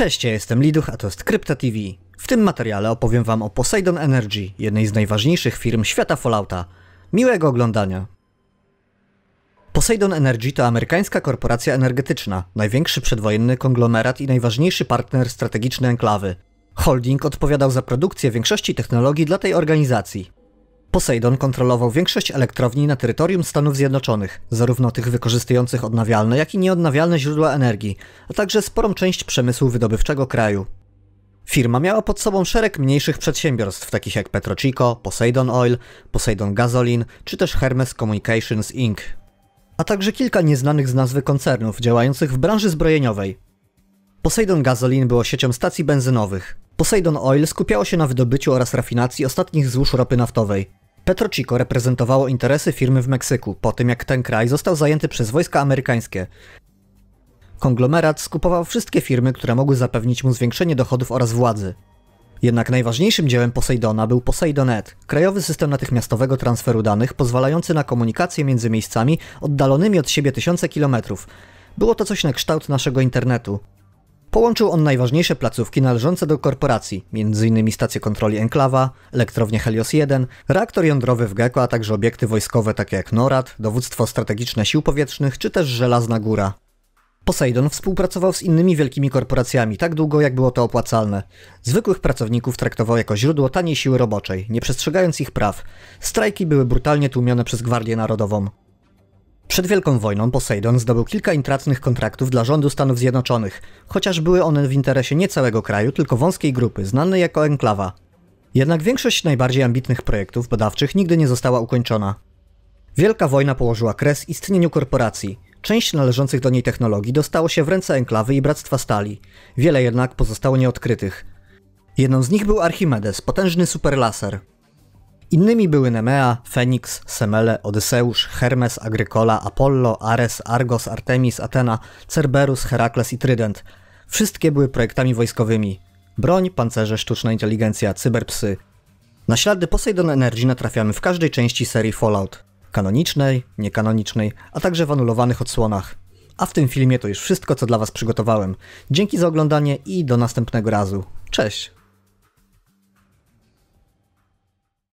Cześć, ja jestem Liduch, a to jest Krypta TV. W tym materiale opowiem wam o Poseidon Energy, jednej z najważniejszych firm świata Fallouta. Miłego oglądania! Poseidon Energy to amerykańska korporacja energetyczna, największy przedwojenny konglomerat i najważniejszy partner strategiczny Enklawy. Holding odpowiadał za produkcję większości technologii dla tej organizacji. Poseidon kontrolował większość elektrowni na terytorium Stanów Zjednoczonych, zarówno tych wykorzystujących odnawialne, jak i nieodnawialne źródła energii, a także sporą część przemysłu wydobywczego kraju. Firma miała pod sobą szereg mniejszych przedsiębiorstw, takich jak Petrochico, Poseidon Oil, Poseidon Gasoline, czy też Hermes Communications Inc., a także kilka nieznanych z nazwy koncernów działających w branży zbrojeniowej. Poseidon Gasoline było siecią stacji benzynowych. Poseidon Oil skupiało się na wydobyciu oraz rafinacji ostatnich złóż ropy naftowej. Petrochico reprezentowało interesy firmy w Meksyku, po tym jak ten kraj został zajęty przez wojska amerykańskie. Konglomerat skupował wszystkie firmy, które mogły zapewnić mu zwiększenie dochodów oraz władzy. Jednak najważniejszym dziełem Poseidona był Poseidonet, krajowy system natychmiastowego transferu danych pozwalający na komunikację między miejscami oddalonymi od siebie tysiące kilometrów. Było to coś na kształt naszego internetu. Połączył on najważniejsze placówki należące do korporacji, m.in. stację kontroli Enklawa, elektrownię Helios-1, reaktor jądrowy w Geku, a także obiekty wojskowe takie jak NORAD, Dowództwo Strategiczne Sił Powietrznych czy też Żelazna Góra. Poseidon współpracował z innymi wielkimi korporacjami tak długo, jak było to opłacalne. Zwykłych pracowników traktował jako źródło taniej siły roboczej, nie przestrzegając ich praw. Strajki były brutalnie tłumione przez Gwardię Narodową. Przed Wielką Wojną Poseidon zdobył kilka intratnych kontraktów dla rządu Stanów Zjednoczonych, chociaż były one w interesie nie całego kraju, tylko wąskiej grupy, znanej jako Enklawa. Jednak większość najbardziej ambitnych projektów badawczych nigdy nie została ukończona. Wielka Wojna położyła kres istnieniu korporacji. Część należących do niej technologii dostało się w ręce Enklawy i Bractwa Stali. Wiele jednak pozostało nieodkrytych. Jedną z nich był Archimedes, potężny superlaser. Innymi były Nemea, Feniks, Semele, Odyseusz, Hermes, Agricola, Apollo, Ares, Argos, Artemis, Athena, Cerberus, Herakles i Trydent. Wszystkie były projektami wojskowymi. Broń, pancerze, sztuczna inteligencja, cyberpsy. Na ślady Poseidon Energy natrafiamy w każdej części serii Fallout. Kanonicznej, niekanonicznej, a także w anulowanych odsłonach. A w tym filmie to już wszystko, co dla was przygotowałem. Dzięki za oglądanie i do następnego razu. Cześć!